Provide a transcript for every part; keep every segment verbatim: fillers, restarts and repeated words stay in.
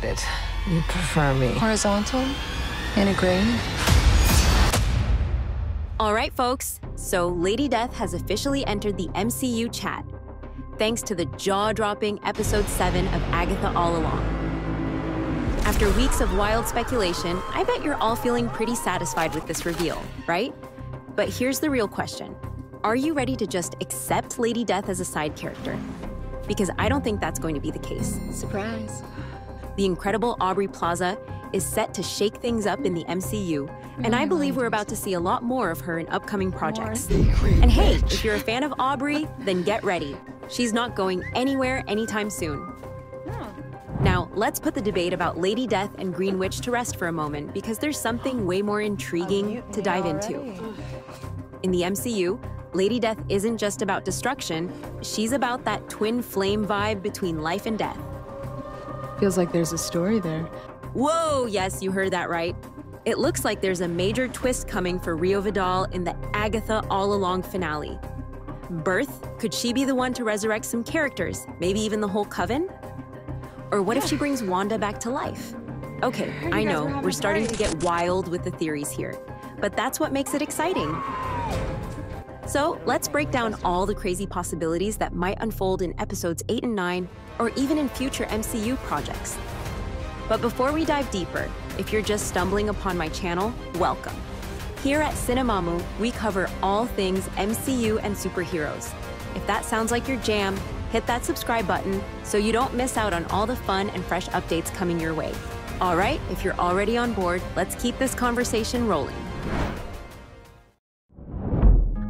did it. You prefer me horizontal, integrated. All right, folks. So Lady Death has officially entered the M C U chat, thanks to the jaw-dropping episode seven of Agatha All Along. After weeks of wild speculation, I bet you're all feeling pretty satisfied with this reveal, right? But here's the real question. Are you ready to just accept Lady Death as a side character? Because I don't think that's going to be the case. Surprise. The incredible Aubrey Plaza is set to shake things up in the M C U, and I believe we're about to see a lot more of her in upcoming projects. And hey, if you're a fan of Aubrey, then get ready. She's not going anywhere anytime soon. Now, let's put the debate about Lady Death and Green Witch to rest for a moment, because there's something way more intriguing to dive into. In the M C U, Lady Death isn't just about destruction, she's about that twin flame vibe between life and death. Feels like there's a story there. Whoa, yes, you heard that right. It looks like there's a major twist coming for Rio Vidal in the Agatha All Along finale. Birth? Could she be the one to resurrect some characters? Maybe even the whole coven? Or what yeah. if she brings Wanda back to life? Okay, I, I know, we're, we're starting to get wild with the theories here, but that's what makes it exciting. So let's break down all the crazy possibilities that might unfold in episodes eight and nine, or even in future M C U projects. But before we dive deeper, if you're just stumbling upon my channel, welcome. Here at Cinemamu, we cover all things M C U and superheroes. If that sounds like your jam, hit that subscribe button so you don't miss out on all the fun and fresh updates coming your way. All right, if you're already on board, let's keep this conversation rolling.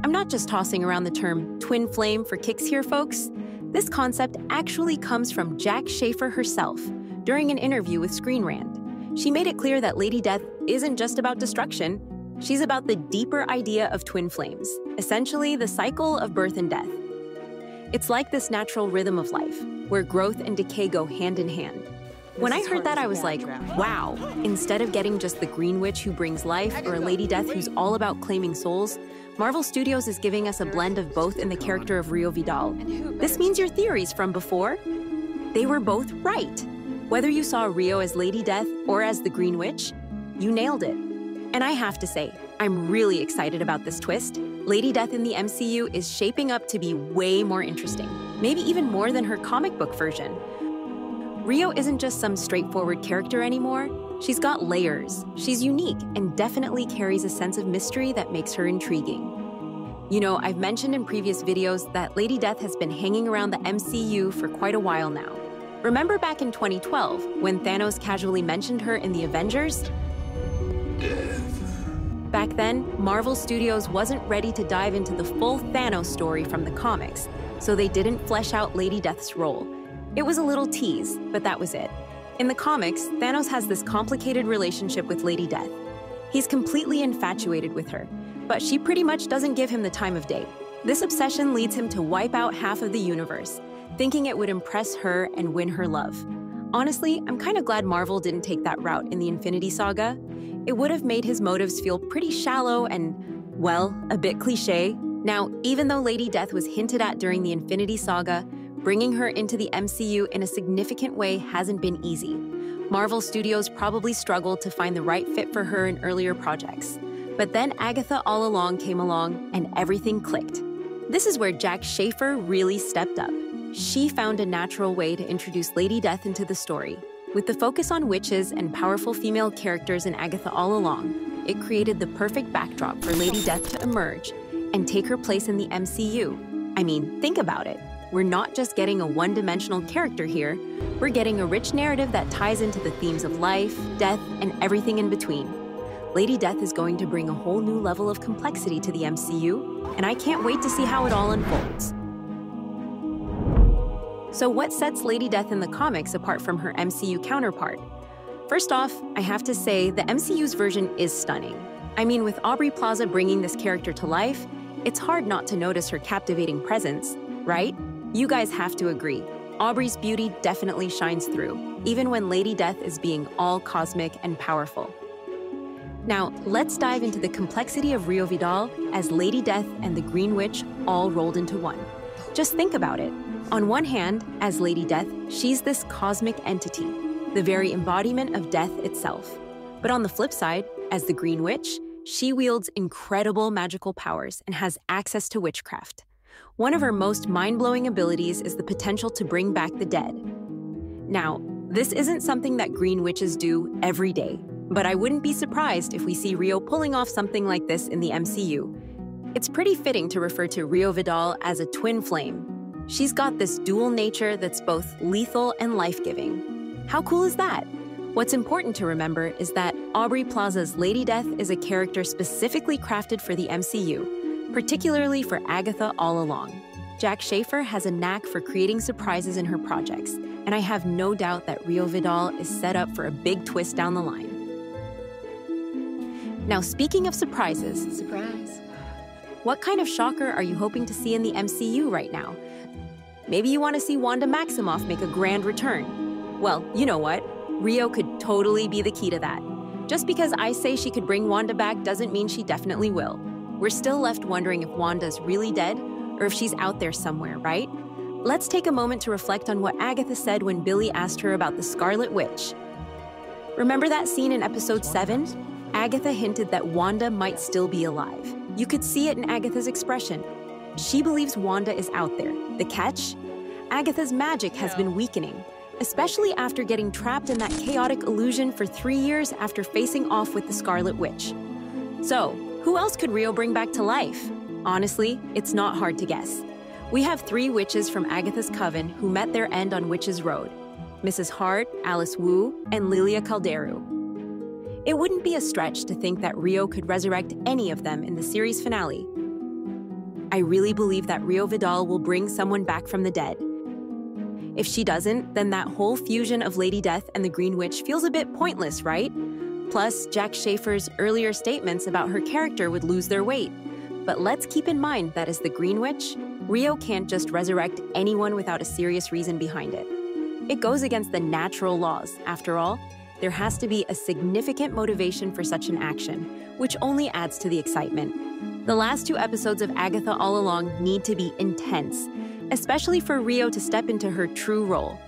I'm not just tossing around the term twin flame for kicks here, folks. This concept actually comes from Jac Schaeffer herself during an interview with Screen Rant. She made it clear that Lady Death isn't just about destruction, she's about the deeper idea of twin flames, essentially the cycle of birth and death. It's like this natural rhythm of life, where growth and decay go hand in hand. When I heard that, I was like, wow, instead of getting just the Green Witch who brings life or a Lady Death who's all about claiming souls, Marvel Studios is giving us a blend of both in the character of Rio Vidal. This means your theories from before, they were both right. Whether you saw Rio as Lady Death or as the Green Witch, you nailed it. And I have to say, I'm really excited about this twist. Lady Death in the M C U is shaping up to be way more interesting, maybe even more than her comic book version. Rio isn't just some straightforward character anymore. She's got layers, she's unique, and definitely carries a sense of mystery that makes her intriguing. You know, I've mentioned in previous videos that Lady Death has been hanging around the M C U for quite a while now. Remember back in twenty twelve, when Thanos casually mentioned her in The Avengers? Back then, Marvel Studios wasn't ready to dive into the full Thanos story from the comics, so they didn't flesh out Lady Death's role. It was a little tease, but that was it. In the comics, Thanos has this complicated relationship with Lady Death. He's completely infatuated with her, but she pretty much doesn't give him the time of day. This obsession leads him to wipe out half of the universe, thinking it would impress her and win her love. Honestly, I'm kind of glad Marvel didn't take that route in the Infinity Saga. It would have made his motives feel pretty shallow and, well, a bit cliché. Now, even though Lady Death was hinted at during the Infinity Saga, bringing her into the M C U in a significant way hasn't been easy. Marvel Studios probably struggled to find the right fit for her in earlier projects. But then Agatha All Along came along and everything clicked. This is where Jac Schaeffer really stepped up. She found a natural way to introduce Lady Death into the story. With the focus on witches and powerful female characters in Agatha All Along, it created the perfect backdrop for Lady Death to emerge and take her place in the M C U. I mean, think about it. We're not just getting a one-dimensional character here, we're getting a rich narrative that ties into the themes of life, death, and everything in between. Lady Death is going to bring a whole new level of complexity to the M C U, and I can't wait to see how it all unfolds. So what sets Lady Death in the comics apart from her M C U counterpart? First off, I have to say the M C U's version is stunning. I mean, with Aubrey Plaza bringing this character to life, it's hard not to notice her captivating presence, right? You guys have to agree. Aubrey's beauty definitely shines through, even when Lady Death is being all cosmic and powerful. Now, let's dive into the complexity of Rio Vidal as Lady Death and the Green Witch all rolled into one. Just think about it. On one hand, as Lady Death, she's this cosmic entity. the very embodiment of death itself. But on the flip side, as the Green Witch, she wields incredible magical powers and has access to witchcraft. One of her most mind-blowing abilities is the potential to bring back the dead. Now, this isn't something that Green Witches do every day, but I wouldn't be surprised if we see Rio pulling off something like this in the M C U. It's pretty fitting to refer to Rio Vidal as a twin flame. She's got this dual nature that's both lethal and life-giving. How cool is that? What's important to remember is that Aubrey Plaza's Lady Death is a character specifically crafted for the M C U, particularly for Agatha All Along. Jac Schaeffer has a knack for creating surprises in her projects, and I have no doubt that Rio Vidal is set up for a big twist down the line. Now, speaking of surprises, surprise. What kind of shocker are you hoping to see in the M C U right now? Maybe you want to see Wanda Maximoff make a grand return. Well, you know what? Rio could totally be the key to that. Just because I say she could bring Wanda back doesn't mean she definitely will. We're still left wondering if Wanda's really dead or if she's out there somewhere, right? Let's take a moment to reflect on what Agatha said when Billy asked her about the Scarlet Witch. Remember that scene in episode seven? Agatha hinted that Wanda might still be alive. You could see it in Agatha's expression. She believes Wanda is out there. The catch? Agatha's magic has been weakening, especially after getting trapped in that chaotic illusion for three years after facing off with the Scarlet Witch. So, who else could Rio bring back to life? Honestly, it's not hard to guess. We have three witches from Agatha's coven who met their end on Witch's Road: Missus Hart, Alice Wu, and Lilia Calderu. It wouldn't be a stretch to think that Rio could resurrect any of them in the series finale. I really believe that Rio Vidal will bring someone back from the dead. If she doesn't, then that whole fusion of Lady Death and the Green Witch feels a bit pointless, right? Plus, Jac Schaeffer's earlier statements about her character would lose their weight. But let's keep in mind that as the Green Witch, Rio can't just resurrect anyone without a serious reason behind it. It goes against the natural laws, after all. There has to be a significant motivation for such an action, which only adds to the excitement. The last two episodes of Agatha All Along need to be intense, especially for Rio to step into her true role.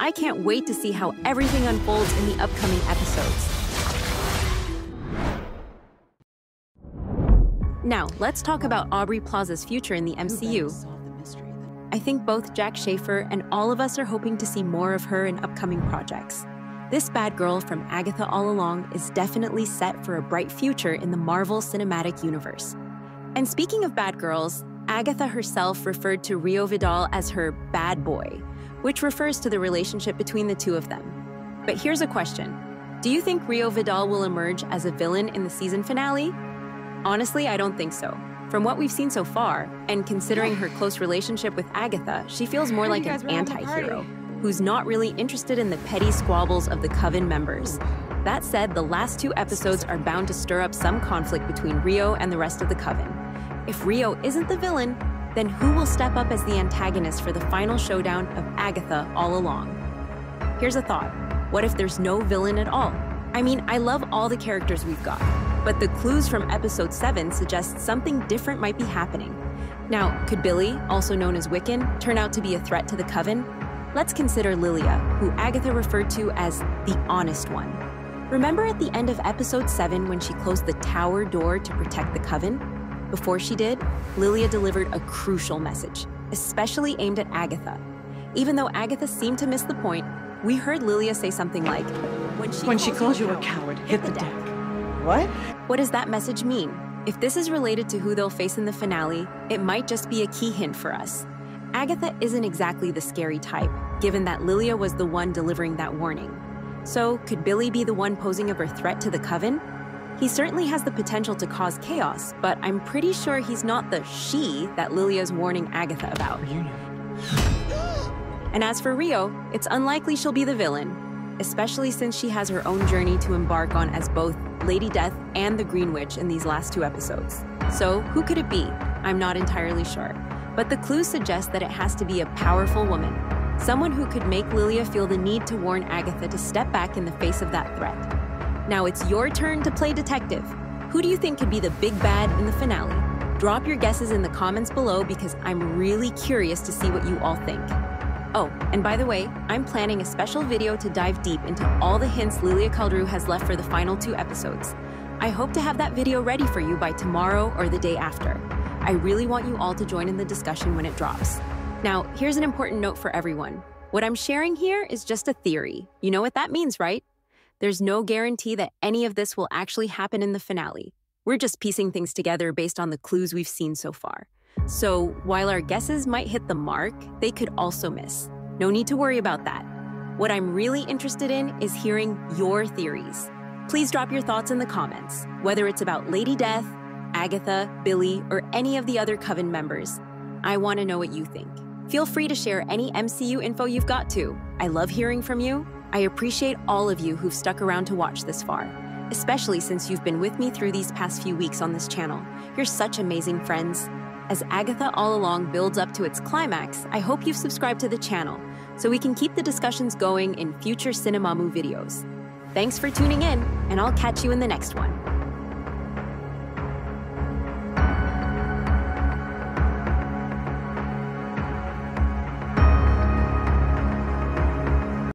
I can't wait to see how everything unfolds in the upcoming episodes. Now, let's talk about Aubrey Plaza's future in the M C U. I think both Jac Schaeffer and all of us are hoping to see more of her in upcoming projects. This bad girl from Agatha All Along is definitely set for a bright future in the Marvel Cinematic Universe. And speaking of bad girls, Agatha herself referred to Rio Vidal as her bad boy, which refers to the relationship between the two of them. But here's a question. Do you think Rio Vidal will emerge as a villain in the season finale? Honestly, I don't think so. From what we've seen so far, and considering her close relationship with Agatha, she feels more like an anti-hero who's not really interested in the petty squabbles of the coven members. That said, the last two episodes are bound to stir up some conflict between Rio and the rest of the coven. If Rio isn't the villain, then who will step up as the antagonist for the final showdown of Agatha All Along? Here's a thought. What if there's no villain at all? I mean, I love all the characters we've got, but the clues from episode seven suggest something different might be happening. Now, could Billy, also known as Wiccan, turn out to be a threat to the coven? Let's consider Lilia, who Agatha referred to as the honest one. Remember at the end of episode seven when she closed the tower door to protect the coven? Before she did, Lilia delivered a crucial message, especially aimed at Agatha. Even though Agatha seemed to miss the point, we heard Lilia say something like, When she, when calls, she calls you a coward, coward hit, hit the deck. deck. What? What does that message mean? If this is related to who they'll face in the finale, it might just be a key hint for us. Agatha isn't exactly the scary type, given that Lilia was the one delivering that warning. So, could Billy be the one posing up her threat to the coven? He certainly has the potential to cause chaos, but I'm pretty sure he's not the she that Lilia's warning Agatha about. And as for Rio, it's unlikely she'll be the villain, especially since she has her own journey to embark on as both Lady Death and the Green Witch in these last two episodes. So, who could it be? I'm not entirely sure. But the clues suggest that it has to be a powerful woman, someone who could make Lilia feel the need to warn Agatha to step back in the face of that threat. Now it's your turn to play detective. Who do you think could be the big bad in the finale? Drop your guesses in the comments below because I'm really curious to see what you all think. Oh, and by the way, I'm planning a special video to dive deep into all the hints Lilia Calderu has left for the final two episodes. I hope to have that video ready for you by tomorrow or the day after. I really want you all to join in the discussion when it drops. Now, here's an important note for everyone. What I'm sharing here is just a theory. You know what that means, right? There's no guarantee that any of this will actually happen in the finale. We're just piecing things together based on the clues we've seen so far. So while our guesses might hit the mark, they could also miss. No need to worry about that. What I'm really interested in is hearing your theories. Please drop your thoughts in the comments, whether it's about Lady Death, Agatha, Billy, or any of the other Coven members. I want to know what you think. Feel free to share any M C U info you've got too. I love hearing from you. I appreciate all of you who've stuck around to watch this far, especially since you've been with me through these past few weeks on this channel. You're such amazing friends. As Agatha All Along builds up to its climax, I hope you've subscribed to the channel so we can keep the discussions going in future Cinemamu videos. Thanks for tuning in, and I'll catch you in the next one.